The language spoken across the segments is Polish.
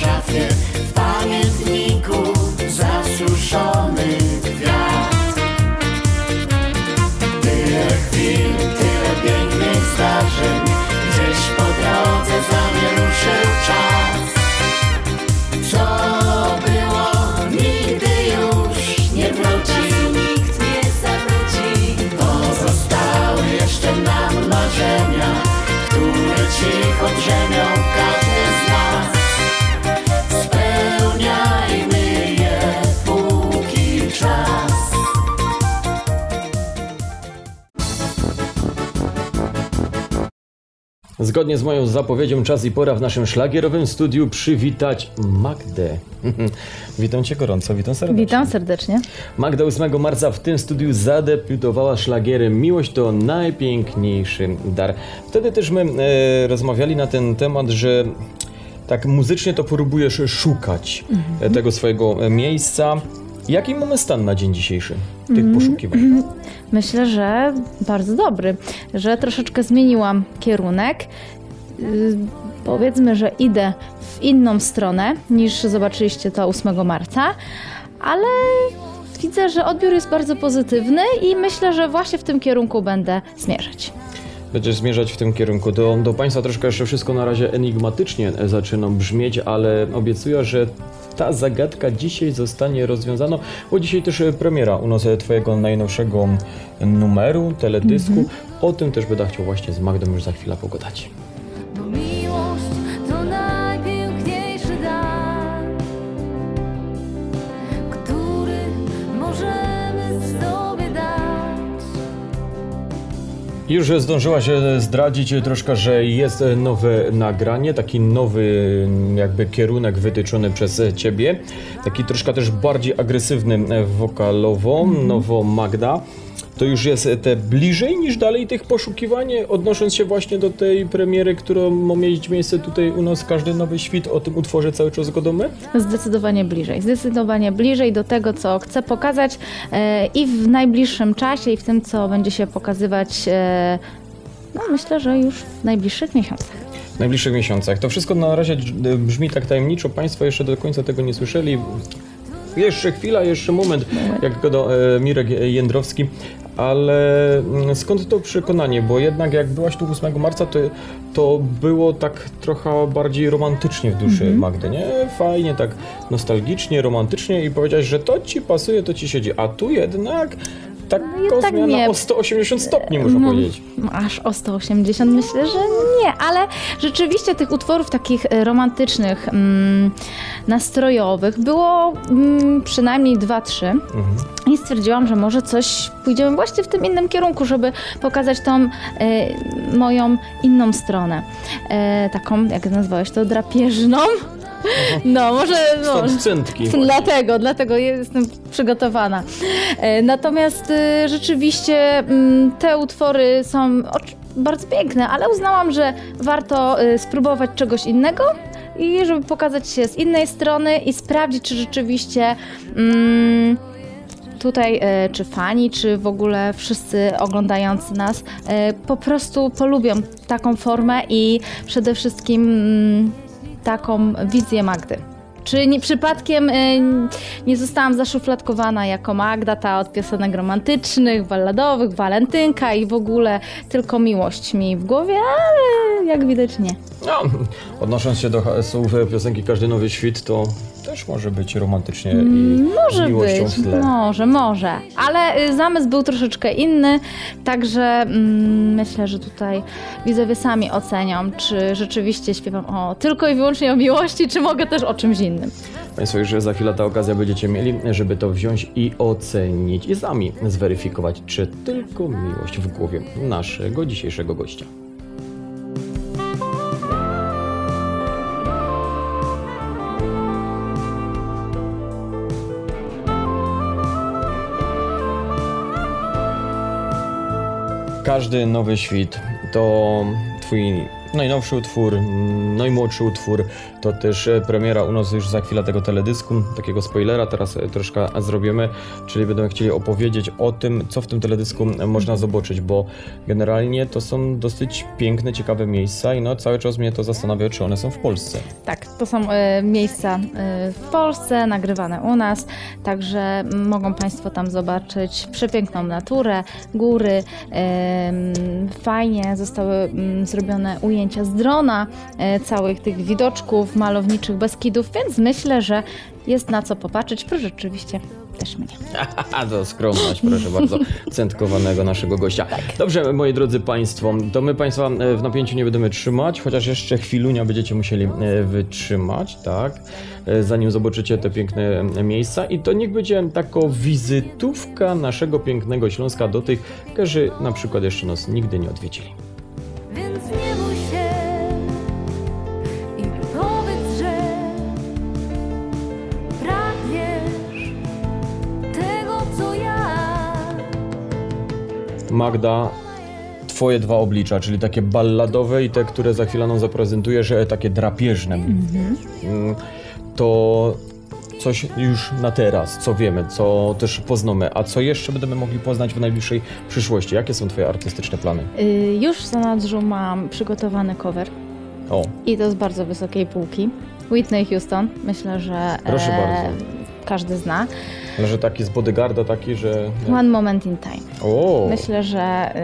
szafie, w pamiętniku zasuszony kwiat. Tyle chwil, tyle pięknych zdarzeń, gdzieś po drodze za mnie ruszył czas. Co było, nigdy już nie wróci, nikt nie zawróci. Pozostały jeszcze nam marzenia, które cicho drzemią każdy z nas. Spełniajmy je póki czas. Zgodnie z moją zapowiedzią czas i pora w naszym szlagierowym studiu przywitać Magdę. Witam Cię gorąco, witam serdecznie. Witam serdecznie. Magda 8 marca w tym studiu zadebiutowała szlagierem Miłość to najpiękniejszy dar. Wtedy też my rozmawiali na ten temat, że tak muzycznie to próbujesz szukać tego swojego miejsca. Jaki mamy stan na dzień dzisiejszy tych poszukiwań? Myślę, że bardzo dobry, że troszeczkę zmieniłam kierunek. Powiedzmy, że idę w inną stronę niż zobaczyliście to 8 marca, ale widzę, że odbiór jest bardzo pozytywny i myślę, że właśnie w tym kierunku będę zmierzać. Będziesz zmierzać w tym kierunku. Do Państwa troszkę jeszcze wszystko na razie enigmatycznie zaczyna brzmieć, ale obiecuję, że ta zagadka dzisiaj zostanie rozwiązana, bo dzisiaj też premiera u nas Twojego najnowszego numeru, teledysku. O tym też będę chciał właśnie z Magdą już za chwilę pogadać. Już zdążyłaś zdradzić troszkę, że jest nowe nagranie, taki nowy jakby kierunek wytyczony przez Ciebie. Taki troszkę też bardziej agresywny wokalowo, nowo Magda. To już jest te bliżej niż dalej tych poszukiwań, odnosząc się właśnie do tej premiery, którą ma mieć miejsce tutaj u nas, Każdy nowy świt, o tym utworze cały czas gadamy? Zdecydowanie bliżej do tego, co chcę pokazać i w najbliższym czasie, i w tym, co będzie się pokazywać, no myślę, że już w najbliższych miesiącach. W najbliższych miesiącach. To wszystko na razie brzmi tak tajemniczo, Państwo jeszcze do końca tego nie słyszeli. Jeszcze chwila, jeszcze moment, jak go do Mirek Jędrowski, ale skąd to przekonanie? Bo jednak jak byłaś tu 8 marca, to było tak trochę bardziej romantycznie w duszy Magdy, nie? Fajnie, tak nostalgicznie, romantycznie i powiedziałaś, że to Ci pasuje, to Ci siedzi, a tu jednak taka zmiana nie. O 180 stopni, można powiedzieć. Aż o 180 myślę, że nie, ale rzeczywiście tych utworów takich romantycznych, nastrojowych było przynajmniej 2-3 i stwierdziłam, że może coś pójdziemy właśnie w tym innym kierunku, żeby pokazać tą moją inną stronę. Taką, jak nazwałeś to, drapieżną. No, może... No, dlatego jestem przygotowana. Natomiast rzeczywiście te utwory są bardzo piękne, ale uznałam, że warto spróbować czegoś innego i żeby pokazać się z innej strony i sprawdzić, czy rzeczywiście tutaj czy fani, czy w ogóle wszyscy oglądający nas po prostu polubią taką formę i przede wszystkim... taką wizję Magdy. Czy nie, przypadkiem nie zostałam zaszufladkowana jako Magda, ta od piosenek romantycznych, balladowych, walentynka i w ogóle tylko miłość mi w głowie, ale jak widać nie. No, odnosząc się do słów piosenki Każdy nowy świt, to też może być romantycznie i może miłością być, w tle. Może, ale zamysł był troszeczkę inny, także myślę, że tutaj widzowie sami ocenią, czy rzeczywiście śpiewam tylko i wyłącznie o miłości, czy mogę też o czymś innym. Państwo już za chwilę ta okazja będziecie mieli, żeby to wziąć i ocenić i sami zweryfikować, czy tylko miłość w głowie naszego dzisiejszego gościa. Każdy nowy świt to Twój najnowszy utwór, najmłodszy utwór, to też premiera u nas już za chwilę tego teledysku, takiego spoilera teraz troszkę zrobimy, czyli będziemy chcieli opowiedzieć o tym, co w tym teledysku można zobaczyć, bo generalnie to są dosyć piękne, ciekawe miejsca i no cały czas mnie to zastanawia, czy one są w Polsce. Tak, to są miejsca w Polsce, nagrywane u nas, także mogą Państwo tam zobaczyć przepiękną naturę, góry, fajnie zostały zrobione ujęcia z drona, całych tych widoczków malowniczych Beskidów, więc myślę, że jest na co popatrzeć, proszę rzeczywiście też mnie. To skromność, proszę bardzo, centkowanego naszego gościa. Tak. Dobrze, moi drodzy Państwo, to my Państwa w napięciu nie będziemy trzymać, chociaż jeszcze chwilunia będziecie musieli wytrzymać, tak? Zanim zobaczycie te piękne miejsca i to niech będzie taka wizytówka naszego pięknego Śląska do tych, którzy na przykład jeszcze nas nigdy nie odwiedzili. Więc nie bój się i powiedz, że pragniesz tego, co ja. Magda, twoje dwa oblicza, czyli takie balladowe i te, które za chwilę nam zaprezentujesz, takie drapieżne. To coś już na teraz, co wiemy, co też poznamy, a co jeszcze będziemy mogli poznać w najbliższej przyszłości? Jakie są twoje artystyczne plany? Już w zanadrzu mam przygotowany cover. O. I to z bardzo wysokiej półki. Whitney Houston, myślę, że proszę bardzo, każdy zna. Może taki z bodyguarda, taki, że... One moment in time. O. Myślę, że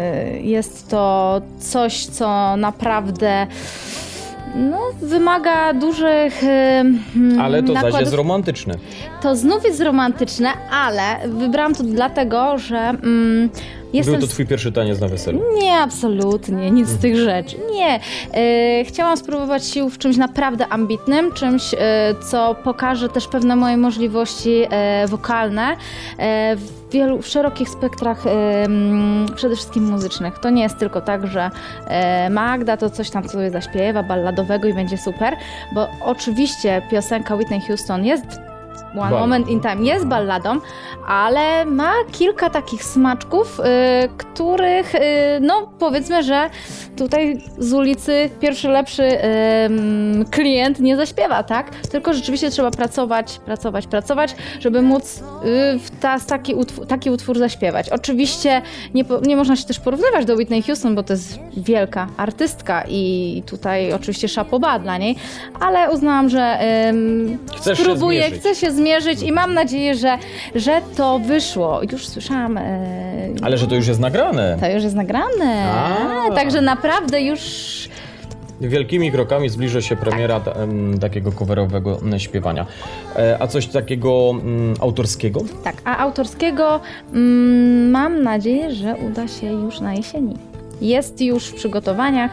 jest to coś, co naprawdę... No, wymaga dużych ale to nakładów. Zaś jest romantyczne. To znów jest romantyczne, ale wybrałam to dlatego, że jestem... Był to twój pierwszy taniec na weselu? Nie, absolutnie, nic z tych rzeczy. Nie, chciałam spróbować sił w czymś naprawdę ambitnym, czymś, co pokaże też pewne moje możliwości wokalne, w szerokich spektrach, przede wszystkim muzycznych. To nie jest tylko tak, że Magda to coś tam sobie zaśpiewa balladowego i będzie super, bo oczywiście piosenka Whitney Houston jest One moment in time jest balladą, ale ma kilka takich smaczków, których, no powiedzmy, że tutaj z ulicy pierwszy lepszy klient nie zaśpiewa, tak? Tylko rzeczywiście trzeba pracować, żeby móc taki utwór zaśpiewać. Oczywiście nie można się też porównywać do Whitney Houston, bo to jest wielka artystka i tutaj oczywiście szapoba dla niej, ale uznałam, że chcę się zmierzyć i mam nadzieję, że to wyszło. Już słyszałam... Ale że to już jest nagrane. To już jest nagrane. Także naprawdę już... Wielkimi krokami zbliży się premiera takiego coverowego śpiewania. A coś takiego autorskiego? Tak, a autorskiego mam nadzieję, że uda się już na jesieni. Jest już w przygotowaniach.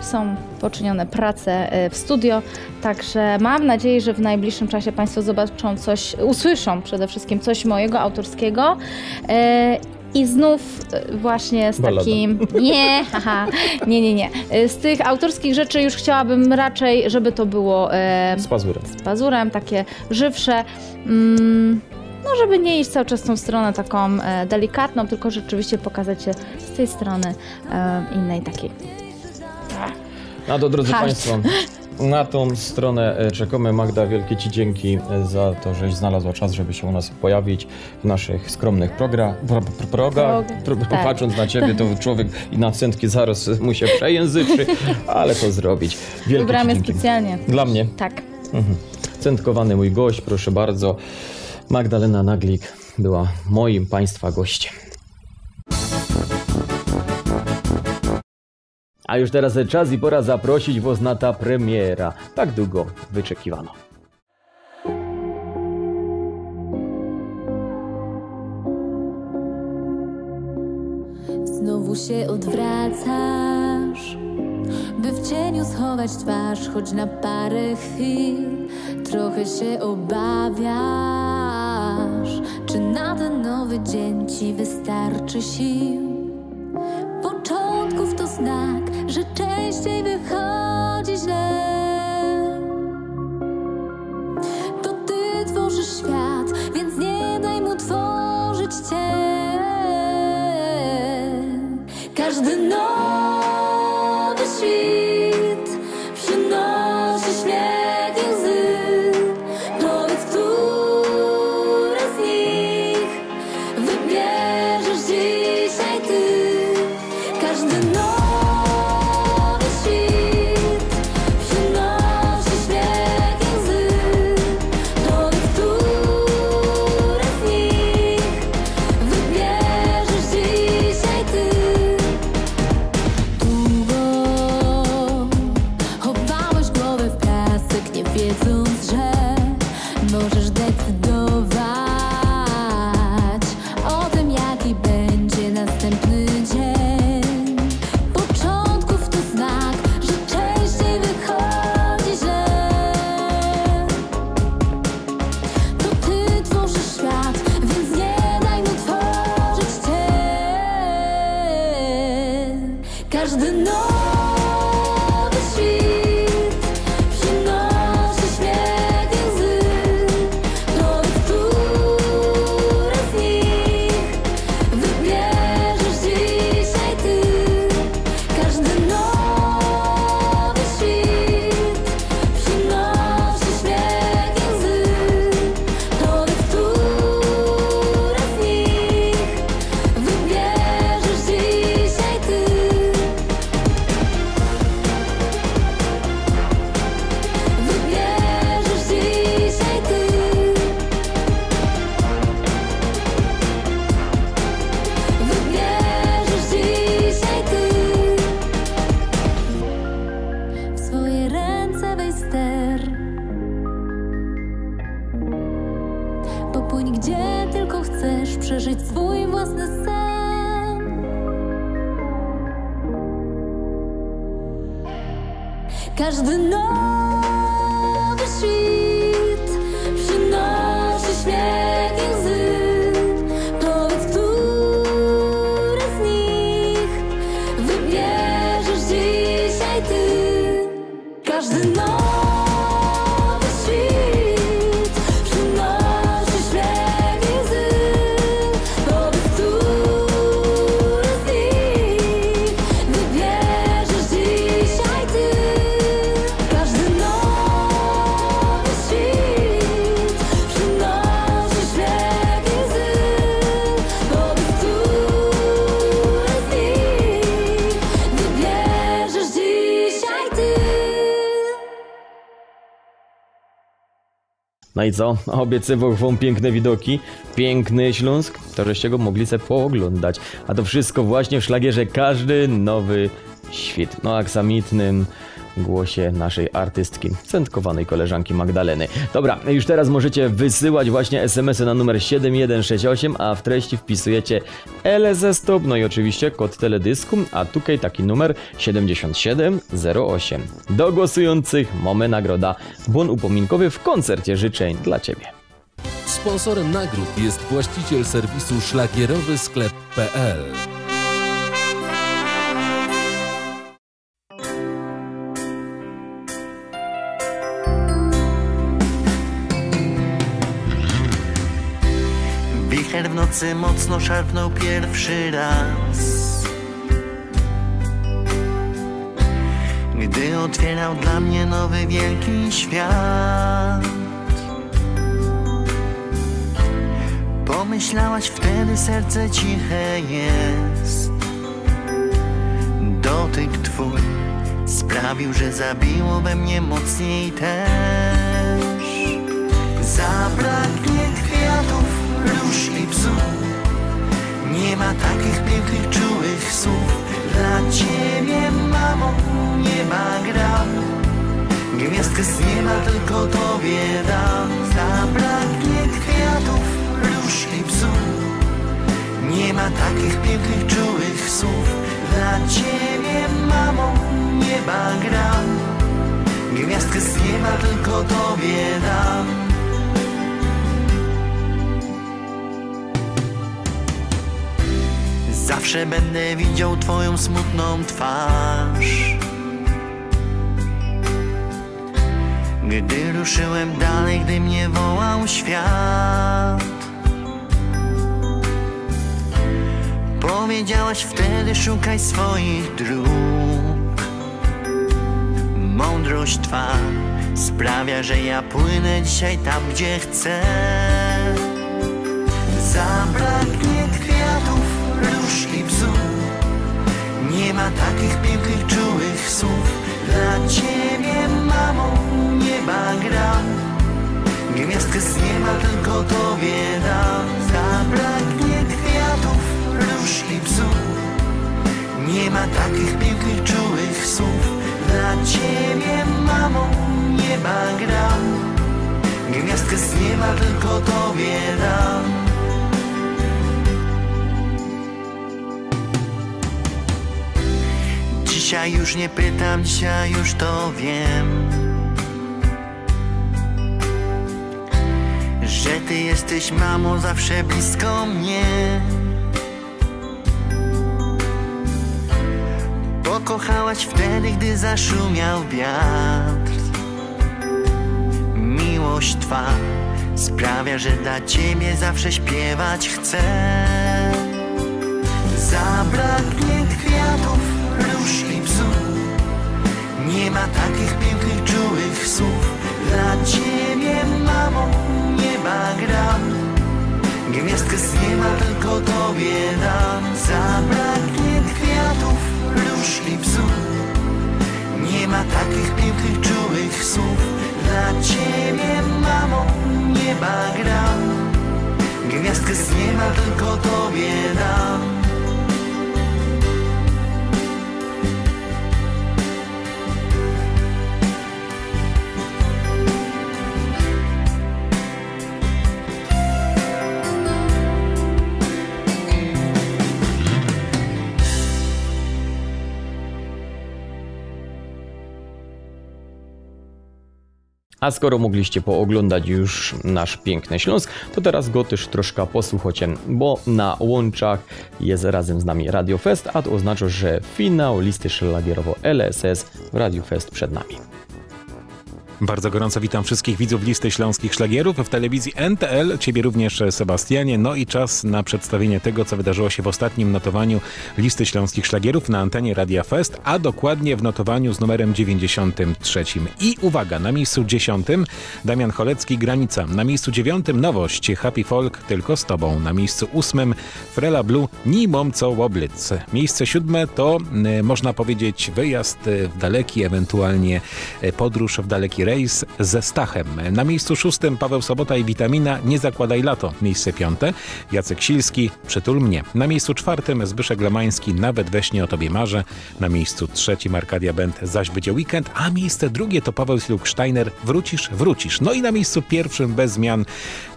Są poczynione prace w studio, także mam nadzieję, że w najbliższym czasie Państwo zobaczą coś, usłyszą przede wszystkim coś mojego, autorskiego i znów właśnie z takim... Nie. Z tych autorskich rzeczy już chciałabym raczej, żeby to było... Z pazurem, takie żywsze. No, żeby nie iść cały czas tą stronę taką delikatną, tylko rzeczywiście pokazać się z tej strony innej takiej. A to, drodzy Państwo, na tą stronę czekamy. Magda, wielkie Ci dzięki za to, żeś znalazła czas, żeby się u nas pojawić w naszych skromnych progach. Patrząc na Ciebie, to człowiek i na centki zaraz mu się przejęzyczy, ale to zrobić. Wybramy specjalnie. Dla mnie? Tak. Centkowany mój gość, proszę bardzo. Magdalena Naglik była moim Państwa gościem. A już teraz czas i pora zaprosić was na ta premiera. Tak długo wyczekiwano. Znowu się odwracasz, by w cieniu schować twarz, choć na parę chwil. Trochę się obawiasz, czy na ten nowy dzień ci wystarczy sił. Początków to znak, że częściej wychodzi źle. To ty tworzysz świat, więc nie daj mu tworzyć cię. Każdy nowy świat. żyć swój własny sen. Każdy nowy świt przynosi śmiech i łzy. No i co? Obiecywał wam piękne widoki, piękny Śląsk, to żeście go mogli se pooglądać. A to wszystko właśnie w szlagierze Każdy Nowy Świt. No aksamitnym głosie naszej artystki, centkowanej koleżanki Magdaleny. Dobra, już teraz możecie wysyłać właśnie SMS-y na numer 7168, a w treści wpisujecie LSS Stop, no i oczywiście kod teledysku, a tutaj taki numer 7708. Do głosujących mamy nagroda bon upominkowy w koncercie życzeń dla Ciebie. Sponsorem nagród jest właściciel serwisu szlagierowysklep.pl. Wicher w nocy mocno szarpnął pierwszy raz, gdy otwierał dla mnie nowy wielki świat. Pomyślałaś wtedy, serce ciche jest, dotyk twój sprawił, że zabiło we mnie mocniej też. Zabraknie kwiatów, róż i psów, nie ma takich pięknych, czułych słów. Dla ciebie, mamo, nie ma gram, gwiazdkę z nieba tylko tobie dam. Zabraknie kwiatów, róż i psów, nie ma takich pięknych, czułych słów. Dla ciebie, mamo, nie ma gram, gwiazdkę z nieba tylko tobie dam. Zawsze będę widział twoją smutną twarz, gdy ruszyłem dalej, gdy mnie wołał świat. Powiedziałaś wtedy, szukaj swoich dróg. Mądrość twa sprawia, że ja płynę dzisiaj tam, gdzie chcę. Zabraknie kwiatów, róż i psów, nie ma takich pięknych, czułych słów. Dla ciebie, mamo, nie ma gram, gwiazdkę z nieba tylko tobie dam. Zabraknie kwiatów, róż i psów, nie ma takich pięknych, czułych słów. Dla ciebie, mamo, nie ma gram, gwiazdkę z nieba tylko tobie dam. Dzisiaj już nie pytam, dzisiaj już to wiem, że ty jesteś, mamo, zawsze blisko mnie. Pokochałaś wtedy, gdy zaszumiał wiatr. Miłość twa sprawia, że dla ciebie zawsze śpiewać chcę. Zabraknie kwiatów, róż i psów, nie ma takich pięknych, czułych słów. Dla ciebie, mamo, nie ma gram, gwiazdkę z nieba tylko tobie dam. Zabraknie kwiatów, róż i psów, nie ma takich pięknych, czułych słów. Dla ciebie, mamo, nie ma gram, gwiazdkę z nieba tylko tobie dam. A skoro mogliście pooglądać już nasz piękny Śląsk, to teraz go też troszkę posłuchajcie, bo na łączach jest razem z nami Radio Fest, a to oznacza, że finał listy szlagierowo.PL w Radio Fest przed nami. Bardzo gorąco witam wszystkich widzów Listy Śląskich Szlagierów w telewizji NTL, Ciebie również, Sebastianie. No i czas na przedstawienie tego, co wydarzyło się w ostatnim notowaniu Listy Śląskich Szlagierów na antenie Radia Fest, a dokładnie w notowaniu z numerem 93. I uwaga, na miejscu 10 Damian Holecki, Granica. Na miejscu 9 nowość, Happy Folk, Tylko z Tobą. Na miejscu 8 Frela Blue, Ni Mom Co Łoblic. Miejsce 7 to, można powiedzieć, wyjazd w daleki, ewentualnie podróż w daleki rejs ze Stachem. Na miejscu 6 Paweł Sobota i Witamina, Nie zakładaj lato. Miejsce 5 Jacek Silski, Przytul mnie. Na miejscu 4 Zbyszek Lemański, Nawet we śnie o tobie marzę. Na miejscu 3 Arkadia Bent, Zaś będzie weekend. A miejsce 2 to Paweł Siluk-Sztajner, Wrócisz, wrócisz. No i na miejscu 1 bez zmian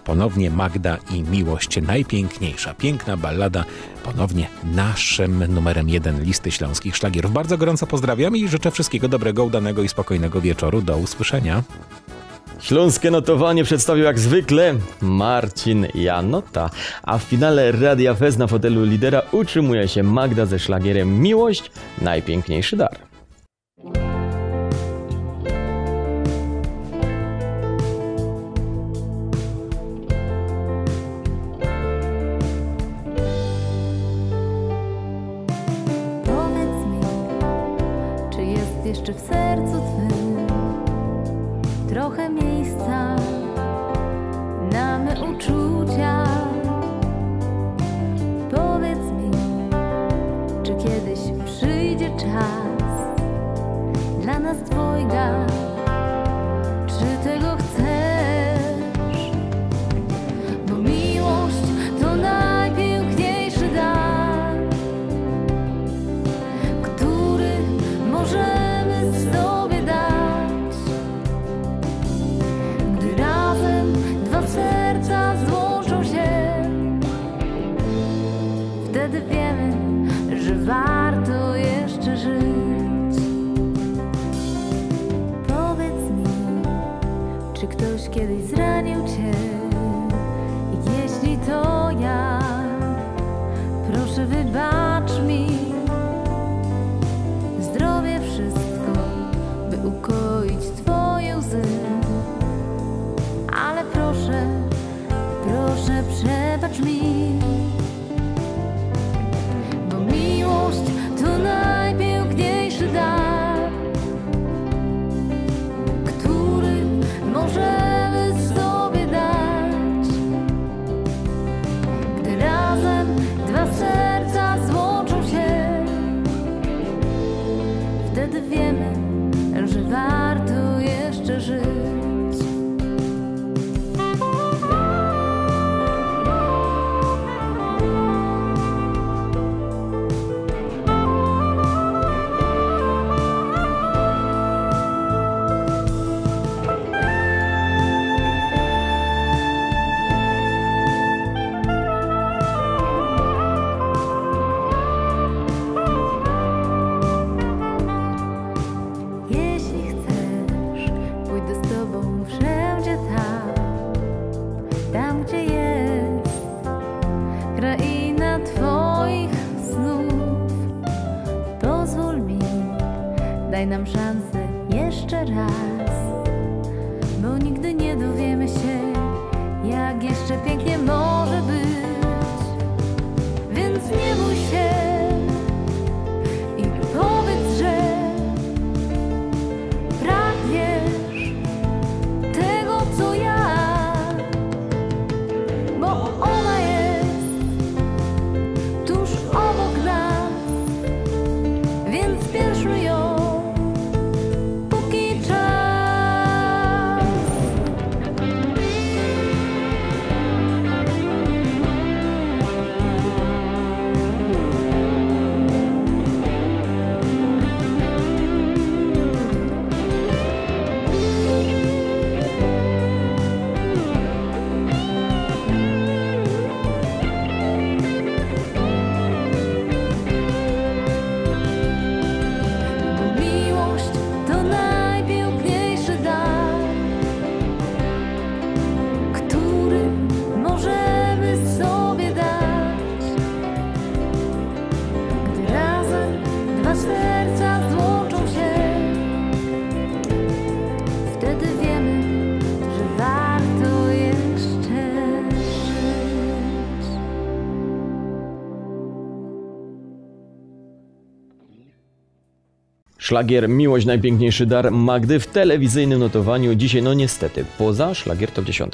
ponownie Magda i miłość. Najpiękniejsza, piękna ballada, ponownie naszym numerem 1 Listy Śląskich Szlagierów. Bardzo gorąco pozdrawiam i życzę wszystkiego dobrego, udanego i spokojnego wieczoru. Do usłyszenia. Śląskie notowanie przedstawił jak zwykle Marcin Janota, a w finale Radia Fest na fotelu lidera utrzymuje się Magda ze szlagierem Miłość, najpiękniejszy dar. Jeszcze w sercu twym trochę miejsca na me uczucia. Powiedz mi, czy kiedyś przyjdzie czas dla nas dwojga, czy tego chcesz? Bo miłość to najpiękniejszy dar, który może warto jeszcze żyć. Powiedz mi, czy ktoś kiedyś zranił cię? Jeśli to ja, proszę wybacz mi. Zdrowie wszystko, by ukoić twoje łzy. Ale proszę, proszę przebacz mi. To najpiękniejszy dar, który możemy sobie dać, gdy razem dwa serca złączą się. Wtedy wiemy, że warto jeszcze żyć. Daj nam szansę jeszcze raz, bo nigdy nie dowiemy się, jak jeszcze pięknie może być. Więc nie bój się i powiedz, że pragniesz tego, co ja, bo ona jest tuż obok nas, więc spieszmy ją. Szlagier Miłość najpiękniejszy dar Magdy w telewizyjnym notowaniu. Dzisiaj no niestety poza szlagier top 10.